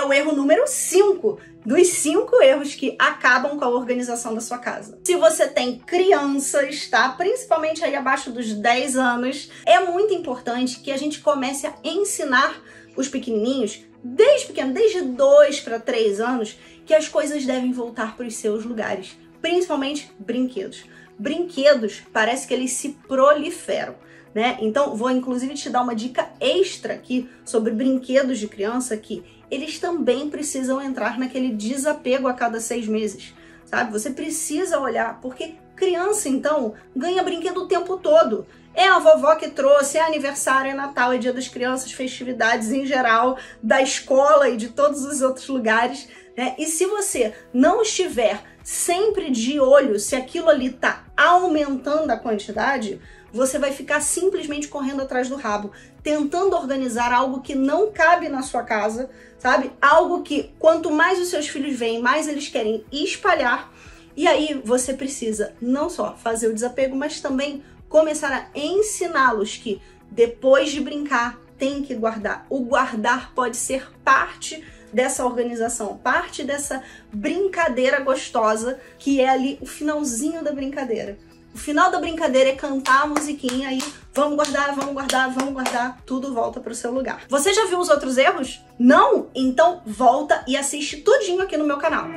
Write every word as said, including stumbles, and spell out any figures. é o erro número cinco dos cinco erros que acabam com a organização da sua casa. Se você tem crianças, tá? Principalmente aí abaixo dos dez anos, é muito importante que a gente comece a ensinar os pequenininhos, desde pequeno, desde dois para três anos, que as coisas devem voltar para os seus lugares, principalmente brinquedos. Brinquedos, parece que eles se proliferam, né? Então, vou inclusive te dar uma dica extra aqui sobre brinquedos de criança, que eles também precisam entrar naquele desapego a cada seis meses, sabe? Você precisa olhar, porque criança, então, ganha brinquedo o tempo todo. É a vovó que trouxe, é aniversário, é Natal, é Dia das Crianças, festividades em geral, da escola e de todos os outros lugares, né? E se você não estiver sempre de olho se aquilo ali tá aumentando a quantidade, você vai ficar simplesmente correndo atrás do rabo, tentando organizar algo que não cabe na sua casa, sabe? Algo que quanto mais os seus filhos veem, mais eles querem espalhar. E aí você precisa não só fazer o desapego, mas também começar a ensiná-los que depois de brincar tem que guardar. O guardar pode ser parte dessa organização, parte dessa brincadeira gostosa que é ali o finalzinho da brincadeira. O final da brincadeira é cantar a musiquinha aí, vamos guardar, vamos guardar, vamos guardar, tudo volta para o seu lugar. Você já viu os outros erros? Não? Então volta e assiste tudinho aqui no meu canal.